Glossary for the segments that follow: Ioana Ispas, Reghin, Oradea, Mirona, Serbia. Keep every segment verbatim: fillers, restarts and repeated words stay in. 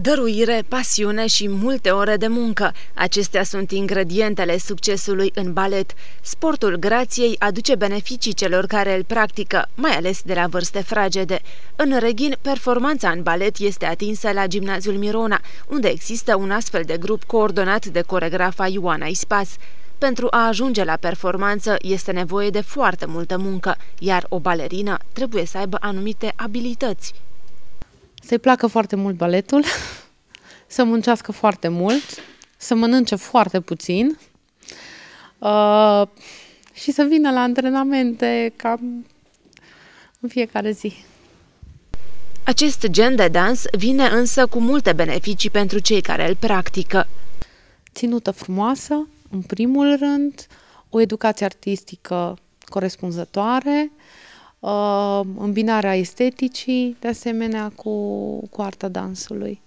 Dăruire, pasiune și multe ore de muncă. Acestea sunt ingredientele succesului în balet. Sportul grației aduce beneficii celor care îl practică, mai ales de la vârste fragede. În Reghin, performanța în balet este atinsă la gimnaziul Mirona, unde există un astfel de grup coordonat de coregrafa Ioana Ispas. Pentru a ajunge la performanță este nevoie de foarte multă muncă, iar o balerină trebuie să aibă anumite abilități. Să-i placă foarte mult baletul, să muncească foarte mult, să mănânce foarte puțin uh, și să vină la antrenamente cam în fiecare zi. Acest gen de dans vine însă cu multe beneficii pentru cei care îl practică. Ținută frumoasă, în primul rând, o educație artistică corespunzătoare, Uh, îmbinarea esteticii, de asemenea, cu, cu arta dansului.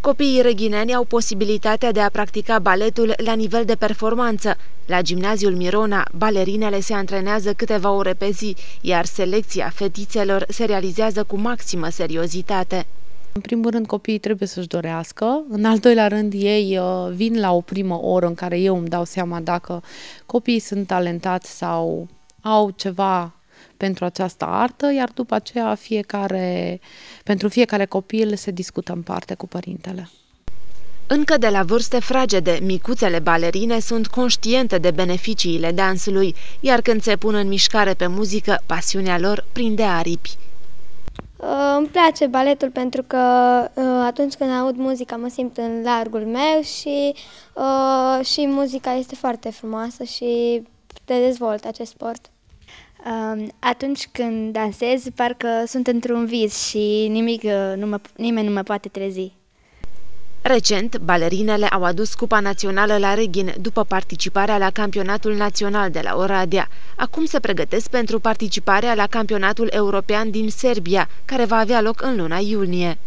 Copiii reghineni au posibilitatea de a practica baletul la nivel de performanță. La gimnaziul Mirona, balerinele se antrenează câteva ore pe zi, iar selecția fetițelor se realizează cu maximă seriozitate. În primul rând, copiii trebuie să-și dorească, în al doilea rând, ei uh, vin la o primă oră în care eu îmi dau seama dacă copiii sunt talentați sau au ceva pentru această artă, iar după aceea fiecare, pentru fiecare copil se discută în parte cu părintele. Încă de la vârste fragede, micuțele balerine sunt conștiente de beneficiile dansului, iar când se pun în mișcare pe muzică, pasiunea lor prinde aripi. Îmi place baletul pentru că atunci când aud muzica mă simt în largul meu și, și muzica este foarte frumoasă și te dezvoltă acest sport. Atunci când dansez, parcă sunt într-un vis și nimic, nu mă, nimeni nu mă poate trezi. Recent, balerinele au adus Cupa Națională la Reghin după participarea la Campionatul Național de la Oradea. Acum se pregătesc pentru participarea la Campionatul European din Serbia, care va avea loc în luna iunie.